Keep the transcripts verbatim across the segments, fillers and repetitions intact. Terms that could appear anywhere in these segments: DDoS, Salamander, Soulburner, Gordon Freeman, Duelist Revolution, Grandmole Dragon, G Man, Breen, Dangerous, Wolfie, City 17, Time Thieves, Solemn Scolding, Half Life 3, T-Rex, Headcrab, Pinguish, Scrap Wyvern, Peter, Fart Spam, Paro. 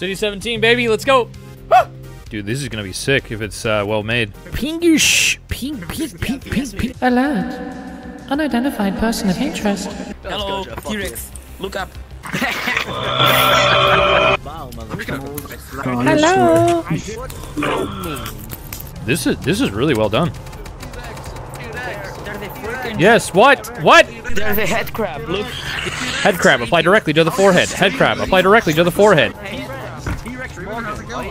City seventeen, baby, let's go. Dude, this is gonna be sick if it's uh, well made. Pinguish, ping, ping, ping, ping, ping. Alert! Unidentified person of interest. Hello, T-Rex. Look up. Hello. This is this is really well done. Yes. What? What? There's a headcrab. Look. Headcrab. Apply directly to the forehead. Headcrab. Apply directly to the forehead.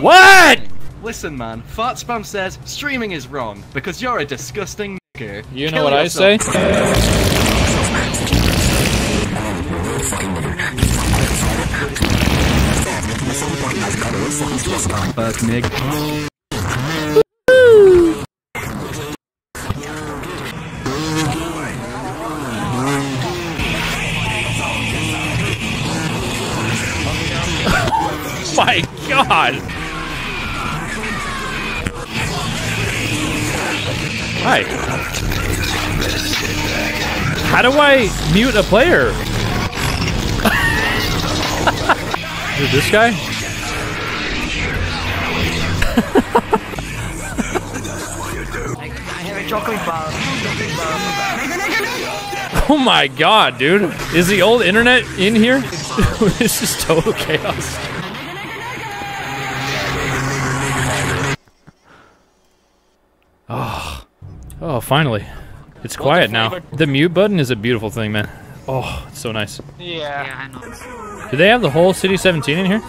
What? Listen, man, Fart Spam says streaming is wrong because you're a disgusting nigger. You know what I say? Oh my god! Hi. How do I mute a player? Dude, this guy? Oh my god, dude. Is the old internet in here? This is total chaos. Oh. Oh, finally. It's quiet now. The mute button is a beautiful thing, man. Oh, it's so nice. Yeah. Yeah, I know. Do they have the whole City seventeen in here?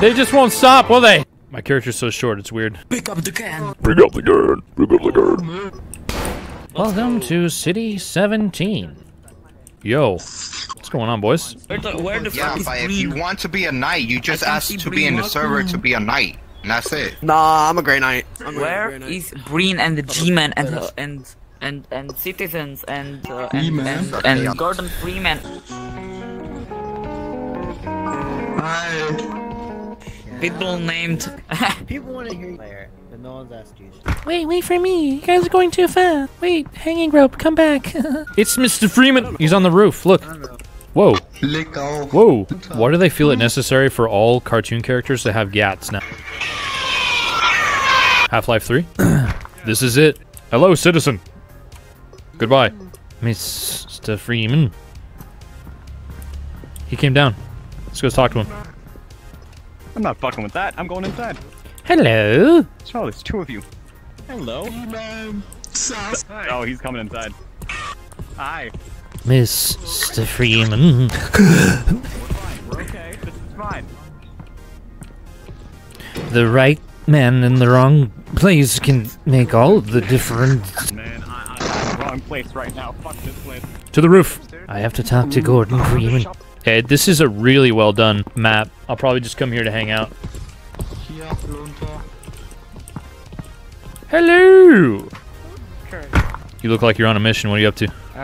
They just won't stop, will they? My character's so short, it's weird. Pick up the can. Pick up the can. Pick up the can. Welcome to City seventeen. Yo. What's going on, boys? Where the, where the yeah, fuck but is if you want to be a knight, you just ask to be in the server to be a knight. And that's it. Nah, I'm a Grey Knight. I'm Where a Grey Knight. Is Breen and the G Man and uh, and and and citizens and uh, and, and, and and Gordon Freeman? Hi. People named. People want to hear you player, but no one's asked you. Wait, wait for me. You guys are going too fast. Wait, hanging rope, come back. It's Mister Freeman. He's on the roof. Look. Whoa. Whoa. Why do they feel it necessary for all cartoon characters to have gats now? Half Life three? This is it. Hello, citizen. Goodbye. Mister Freeman. He came down. Let's go talk to him. I'm not fucking with that. I'm going inside. Hello. Charlie, it's two of you. Hello. Oh, he's coming inside. Hi. Mister Freeman. We're okay, this is fine. The right man in the wrong place can make all the difference. Man, I, I'm in the wrong place right now. Fuck this place. To the roof. I have to talk to Gordon Freeman. Hey, this is a really well done map. I'll probably just come here to hang out. Hello. You look like you're on a mission. What are you up to? Uh,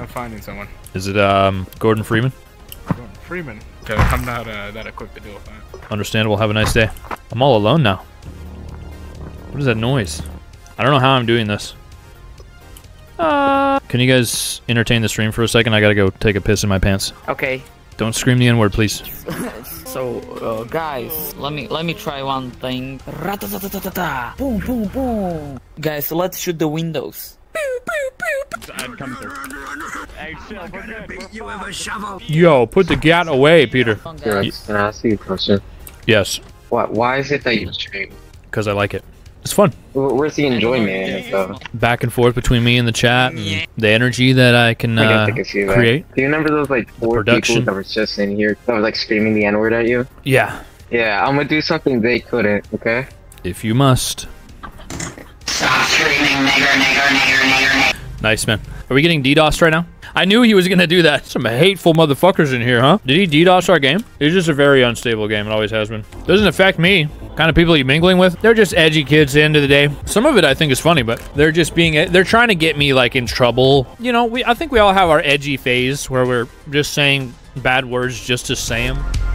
I'm finding someone. Is it, um, Gordon Freeman? Gordon Freeman? Because I'm not, uh, that equipped to deal with that. Understandable. Have a nice day. I'm all alone now. What is that noise? I don't know how I'm doing this. Uh, Can you guys entertain the stream for a second? I gotta go take a piss in my pants. Okay. Don't scream the N-word, please. So, uh, guys, let me let me try one thing. Ra-ta-ta-ta-ta-ta-ta. Boom, boom, boom. Guys, let's shoot the windows. I'd come through. Yo, put the gat away, Peter. Can I ask you a question? Yes. What? Why is it that you stream? Because I like it. It's fun. Where's the enjoyment? Though? Back and forth between me and the chat, and the energy that I can, uh, I guess I can see that. Create. Do you remember those like four people that were just in here that was like screaming the N-word at you? Yeah. Yeah, I'm gonna do something they couldn't. Okay. If you must. Stop screaming, nigger, nigger, nigger, nigger, nigger. Nice, man. Are we getting DDoSed right now? I knew he was gonna do that. Some hateful motherfuckers in here, huh? Did he DDoS our game? It's just a very unstable game. It always has been. Doesn't affect me. Kind of people you're mingling with. They're just edgy kids at the end of the day. Some of it I think is funny, but they're just being, they're trying to get me like in trouble. You know, we. I think we all have our edgy phase where we're just saying bad words just to say them.